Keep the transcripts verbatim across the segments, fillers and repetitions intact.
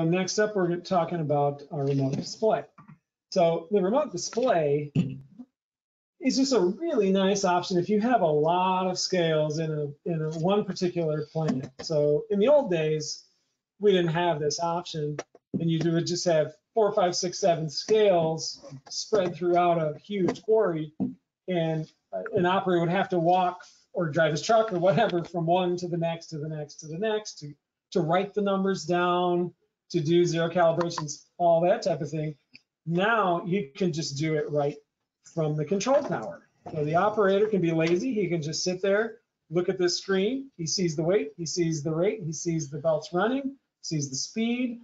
Uh, next up, we're talking about our remote display. So the remote display is just a really nice option if you have a lot of scales in a in a, one particular planet. So in the old days, we didn't have this option, and you would just have four, five, six, seven scales spread throughout a huge quarry, and an operator would have to walk or drive his truck or whatever from one to the next to the next to the next to to write the numbers down, to do zero calibrations, all that type of thing. Now you can just do it right from the control tower. So the operator can be lazy. He can just sit there, look at this screen. He sees the weight, he sees the rate, he sees the belts running, sees the speed.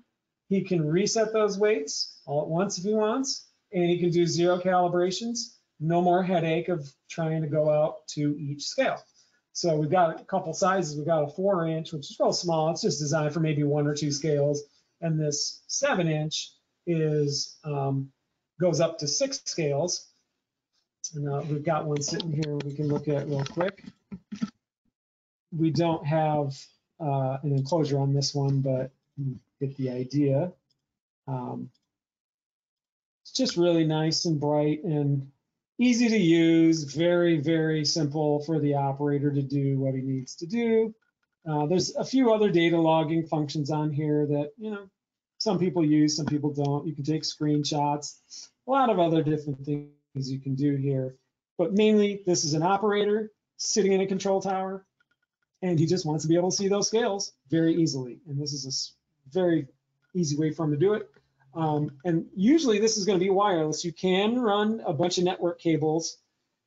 He can reset those weights all at once if he wants, and he can do zero calibrations. No more headache of trying to go out to each scale. So we've got a couple sizes. We've got a four inch, which is real small. It's just designed for maybe one or two scales. And this seven inch is um, goes up to six scales. And uh, we've got one sitting here we can look at real quick. We don't have uh, an enclosure on this one, but you get the idea. Um, it's just really nice and bright and easy to use, very, very simple for the operator to do what he needs to do. Uh, there's a few other data logging functions on here that, you know, some people use, some people don't. You can take screenshots, a lot of other different things you can do here. But mainly, this is an operator sitting in a control tower, and he just wants to be able to see those scales very easily. And this is a very easy way for him to do it. Um, and usually this is going to be wireless. You can run a bunch of network cables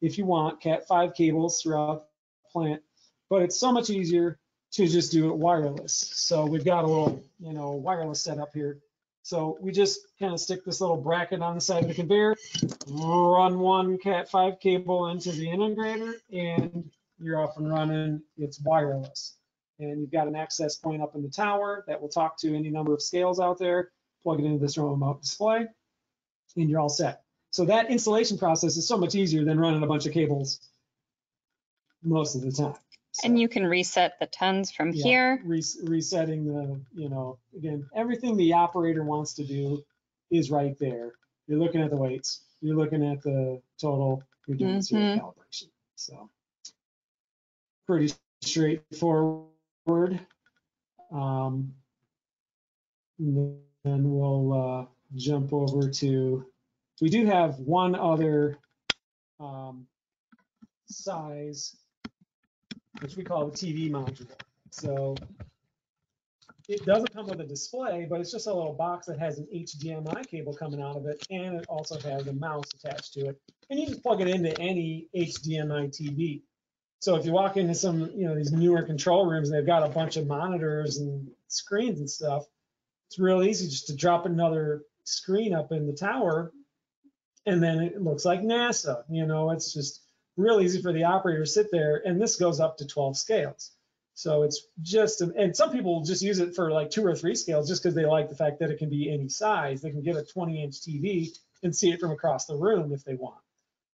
if you want, cat five cables throughout the plant, but it's so much easier to just do it wireless. So we've got a little, you know, wireless setup here. So we just kind of stick this little bracket on the side of the conveyor, run one cat five cable into the integrator, and you're off and running. It's wireless. And you've got an access point up in the tower that will talk to any number of scales out there. Plug it into this remote display, and you're all set. So that installation process is so much easier than running a bunch of cables most of the time. So, and you can reset the tons from yeah, here. Res resetting the, you know, again, everything the operator wants to do is right there. You're looking at the weights. You're looking at the total. You're doing mm-hmm. zero calibration. So pretty straightforward. Um, And we'll uh, jump over to, we do have one other um, size, which we call the T V module. So it doesn't come with a display, but it's just a little box that has an H D M I cable coming out of it, and it also has a mouse attached to it. And you can plug it into any H D M I T V. So if you walk into some, you know, these newer control rooms, and they've got a bunch of monitors and screens and stuff, it's real easy just to drop another screen up in the tower, and then it looks like NASA. You know, it's just real easy for the operator to sit there, and this goes up to twelve scales. So it's just, and some people just use it for like two or three scales just because they like the fact that it can be any size. They can get a twenty inch T V and see it from across the room if they want.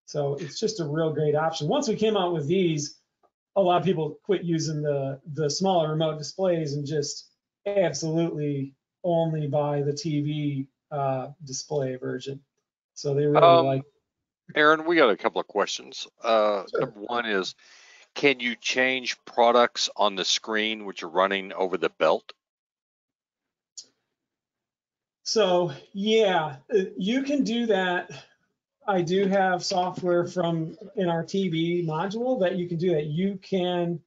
So it's just a real great option. Once we came out with these, a lot of people quit using the, the smaller remote displays and just absolutely only buy the T V uh, display version. So they really um, like. Aaron, we got a couple of questions. Uh, sure. Number one is, can you change products on the screen which are running over the belt? So yeah, you can do that. I do have software from in our T V module that you can do that. You can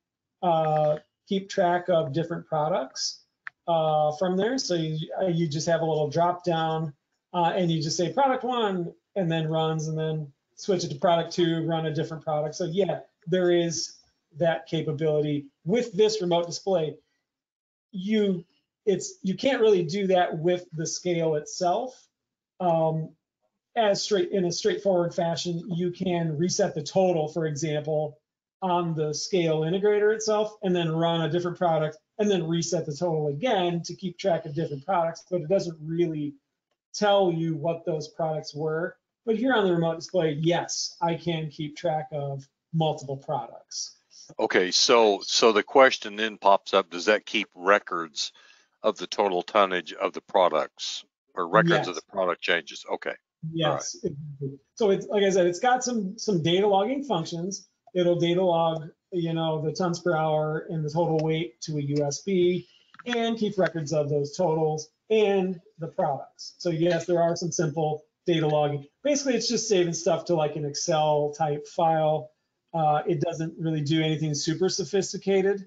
uh, keep track of different products Uh, from there. So you, you just have a little drop down uh, and you just say product one, and then runs, and then switch it to product two, run a different product. So yeah, there is that capability with this remote display. You it's you can't really do that with the scale itself. Um, as straight in a straightforward fashion, you can reset the total, for example, on the scale integrator itself, and then run a different product, and then reset the total again to keep track of different products, but it doesn't really tell you what those products were. But here on the remote display, yes, I can keep track of multiple products. Okay, so so the question then pops up, does that keep records of the total tonnage of the products or records yes. of the product changes. Okay. Yes. Right. So it's like I said, it's got some some data logging functions. It'll data log, you know, the tons per hour and the total weight to a U S B, and keep records of those totals and the products. So yes, there are some simple data logging. Basically, it's just saving stuff to like an Excel type file. Uh, it doesn't really do anything super sophisticated,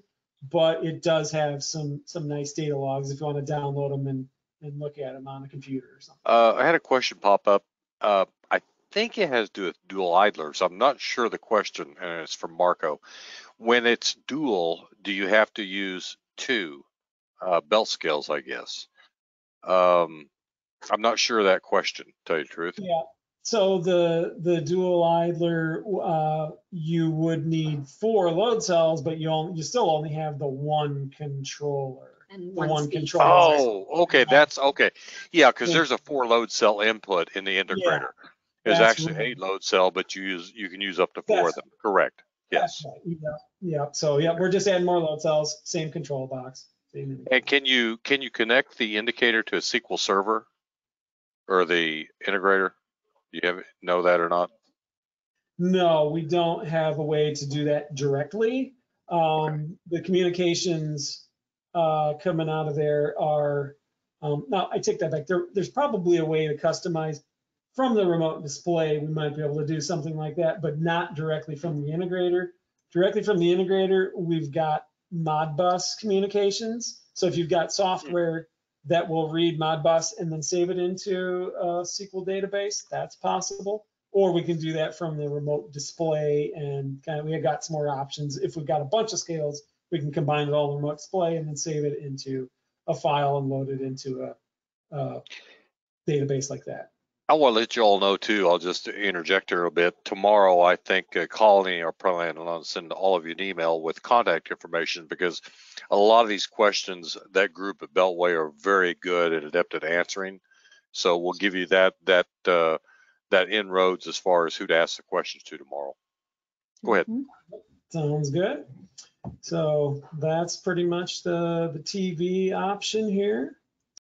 but it does have some some nice data logs if you want to download them and and look at them on a computer or something. Uh, I had a question pop up. Uh, I think it has to do with dual idlers. I'm not sure the question, and it's from Marco. When it's dual, do you have to use two uh, belt scales, I guess? Um, I'm not sure of that question, to tell you the truth. Yeah, so the, the dual idler, uh, you would need four load cells, but you, only, you still only have the one controller. And one, one controller. Oh, okay, that's okay. Yeah, because there's a four load cell input in the integrator. Yeah, there's actually right. eight load cell, but you use you can use up to four that's, of them. Correct. Yes. Right. Yeah. Yeah. So yeah, we're just adding more load cells, same control box. Same and can you can you connect the indicator to a S Q L server or the integrator? Do you have know that or not? No, we don't have a way to do that directly. Um, okay. The communications Uh, coming out of there are, um, now I take that back, there, there's probably a way to customize from the remote display. We might be able to do something like that, but not directly from the integrator. Directly from the integrator, we've got Modbus communications. So if you've got software that will read Modbus and then save it into a S Q L database, that's possible. Or we can do that from the remote display, and kind of, we've got some more options. If we've got a bunch of scales, we can combine it all in remote display and then save it into a file and load it into a, a database like that. I want to let you all know too, I'll just interject here a bit. Tomorrow, I think uh, Colleen or Pran will send all of you an email with contact information, because a lot of these questions, that group at Beltway are very good and adept at answering. So we'll give you that, that, uh, that inroads as far as who to ask the questions to tomorrow. Go ahead. Mm-hmm. Sounds good. So that's pretty much the, the T V option here.